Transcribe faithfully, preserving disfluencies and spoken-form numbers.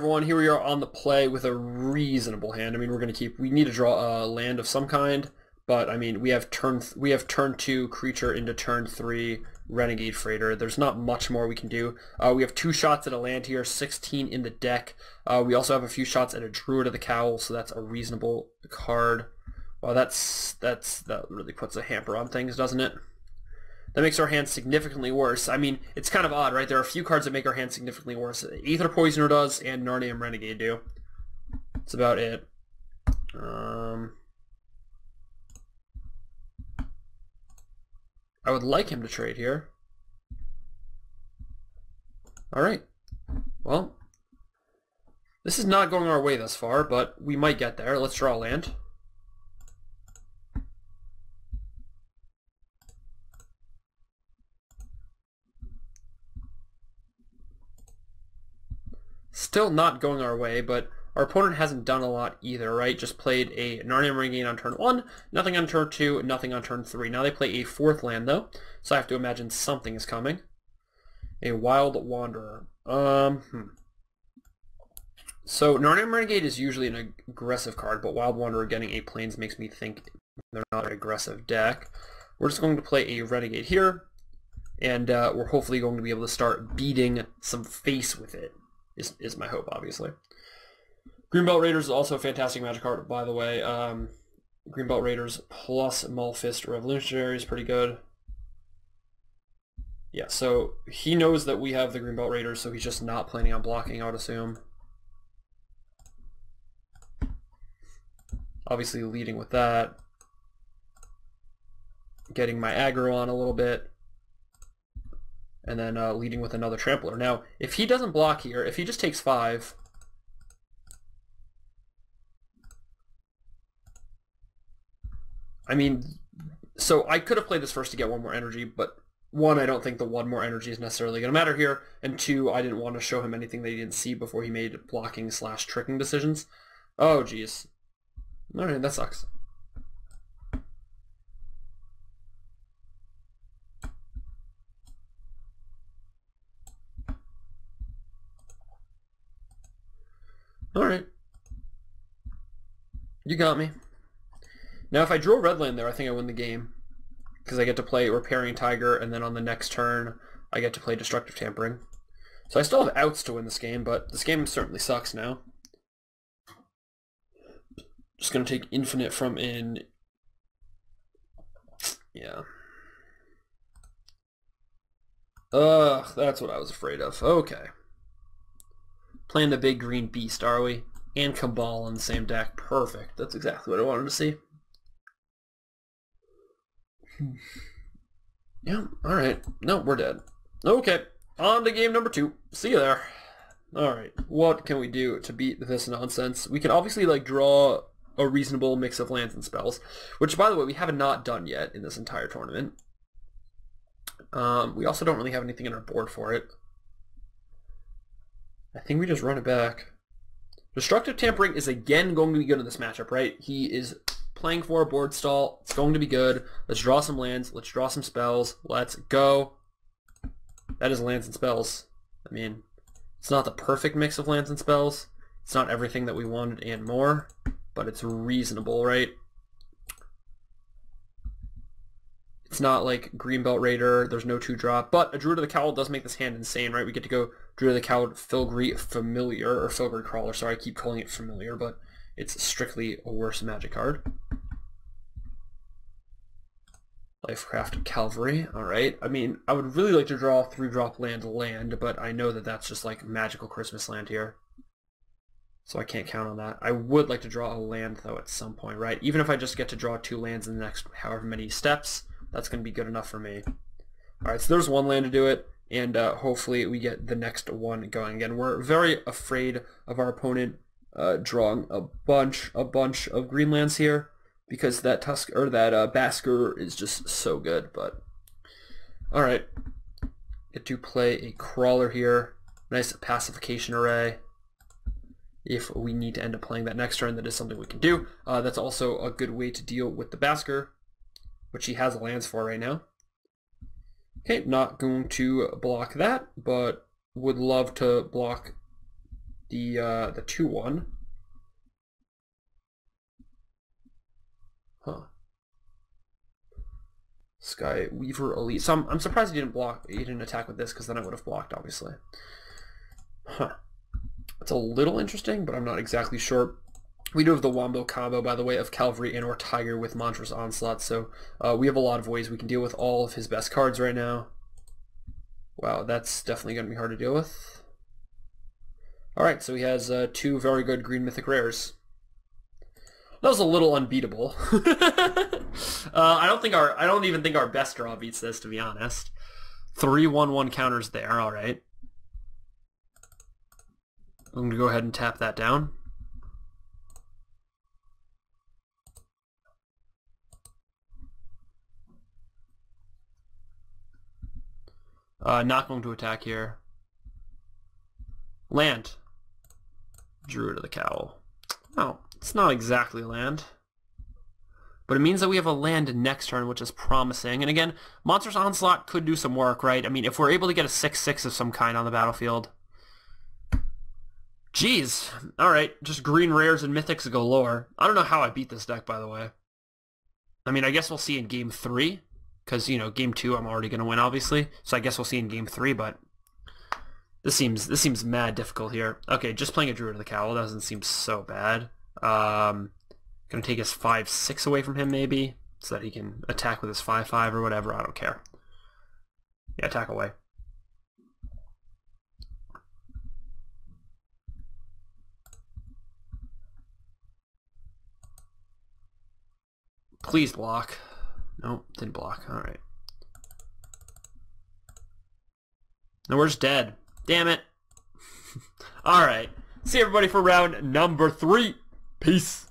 everyone. Here we are on the play with a reasonable hand. I mean, we're going to keep. We need to draw a land of some kind, but I mean, we have turn. Th we have turn two creature into turn three renegade freighter. There's not much more we can do. Uh, we have two shots at a land here, sixteen in the deck. Uh, we also have a few shots at a Druid of the Cowl, so that's a reasonable card. Well, that's that's that really puts a hamper on things, doesn't it? That makes our hand significantly worse. I mean, it's kind of odd, right? There are a few cards that make our hand significantly worse. Aether Poisoner does, and Narnam Renegade do. That's about it. Um, I would like him to trade here. All right. Well, this is not going our way thus far, but we might get there. Let's draw a land. Still not going our way, but our opponent hasn't done a lot either, right? Just played a Narnam Renegade on turn one, nothing on turn two, nothing on turn three. Now they play a fourth land, though, so I have to imagine something is coming. A Wild Wanderer. Um, hmm. So Narnam Renegade is usually an aggressive card, but Wild Wanderer getting eight planes makes me think they're not an aggressive deck. We're just going to play a Renegade here, and uh, we're hopefully going to be able to start beating some face with it. Is, is my hope, obviously. Greenbelt Raiders is also a fantastic Magic card, by the way. Um, Greenbelt Raiders plus Malfist Revolutionary is pretty good. Yeah, so he knows that we have the Greenbelt Raiders, so he's just not planning on blocking, I would assume. Obviously leading with that. Getting my aggro on a little bit. And then uh, leading with another Trampler. Now, if he doesn't block here, if he just takes five, I mean, so I could have played this first to get one more energy, but one, I don't think the one more energy is necessarily going to matter here, and two, I didn't want to show him anything that he didn't see before he made blocking slash tricking decisions. Oh, geez. All right, that sucks. Alright. You got me. Now if I drew a red land there, I think I win the game. Because I get to play Repairing Tiger, and then on the next turn, I get to play Destructive Tampering. So I still have outs to win this game, but this game certainly sucks now. Just going to take infinite from in... Yeah. Ugh, that's what I was afraid of. Okay. Playing the big green beast, are we? And Cabal on the same deck. Perfect. That's exactly what I wanted to see. Yeah, alright. No, we're dead. Okay, on to game number two. See you there. Alright, what can we do to beat this nonsense? We can obviously, like, draw a reasonable mix of lands and spells, which, by the way, we have not done yet in this entire tournament. Um, we also don't really have anything on our board for it. I think we just run it back. Destructive Tampering is again going to be good in this matchup, right? He is playing for a board stall. It's going to be good. Let's draw some lands. Let's draw some spells. Let's go. That is lands and spells. I mean, it's not the perfect mix of lands and spells. It's not everything that we wanted and more, but it's reasonable, right? It's not like Greenbelt Raider, there's no two-drop, but a Druid of the Cowl does make this hand insane, right? We get to go Druid of the Cowl, Filigree Familiar, or Filigree Crawler, sorry, I keep calling it Familiar, but it's strictly a worse Magic card. Lifecraft Cavalry, alright. I mean, I would really like to draw three-drop land land, but I know that that's just like magical Christmas land here. So I can't count on that. I would like to draw a land, though, at some point, right? Even if I just get to draw two lands in the next however many steps, that's going to be good enough for me. Alright, so there's one land to do it, and uh, hopefully we get the next one going again. We're very afraid of our opponent uh, drawing a bunch, a bunch of green lands here, because that Tusk, or that uh, Basker is just so good, but... Alright, get to play a Crawler here. Nice Pacification Array. If we need to end up playing that next turn, that is something we can do. Uh, that's also a good way to deal with the Basker, which he has lands for right now. Okay, not going to block that, but would love to block the uh, the two one. Huh. Sky Weaver Elite. So I'm, I'm surprised you didn't block. You didn't attack with this, because then I would have blocked, obviously. Huh. That's a little interesting, but I'm not exactly sure. We do have the Wombo combo, by the way, of Cavalry and or Tiger with Monstrous Onslaught, so uh, we have a lot of ways we can deal with all of his best cards right now. Wow, that's definitely going to be hard to deal with. Alright, so he has uh, two very good green mythic rares. That was a little unbeatable. uh, I don't think our, I don't even think our best draw beats this, to be honest. three one one counters there, alright. I'm going to go ahead and tap that down. Uh, not going to attack here. Land. Druid of the Cowl. Oh, it's not exactly land. But it means that we have a land next turn, which is promising. And again, Monstrous Onslaught could do some work, right? I mean, if we're able to get a six six of some kind on the battlefield. Jeez. Alright, just green rares and mythics galore. I don't know how I beat this deck, by the way. I mean, I guess we'll see in game three. Because, you know, game two I'm already going to win, obviously. So I guess we'll see in game three, but this seems this seems mad difficult here. Okay, just playing a Druid of the Cowl doesn't seem so bad. Um, going to take his five six away from him, maybe, so that he can attack with his five five or whatever. I don't care. Yeah, attack away. Please block. Nope, didn't block. Alright. No, we're just dead. Damn it. Alright. See everybody for round number three. Peace.